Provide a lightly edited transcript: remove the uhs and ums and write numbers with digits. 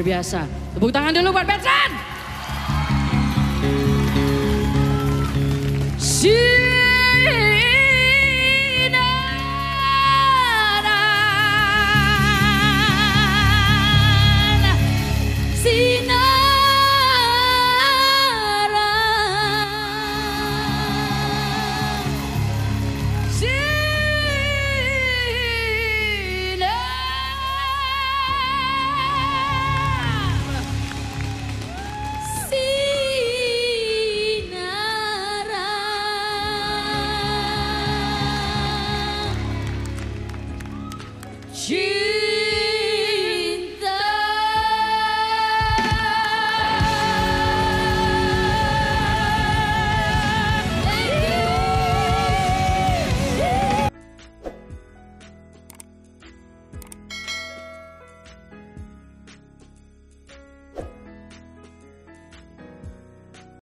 luar biasa. Tepuk tangan dulu buat Betrand.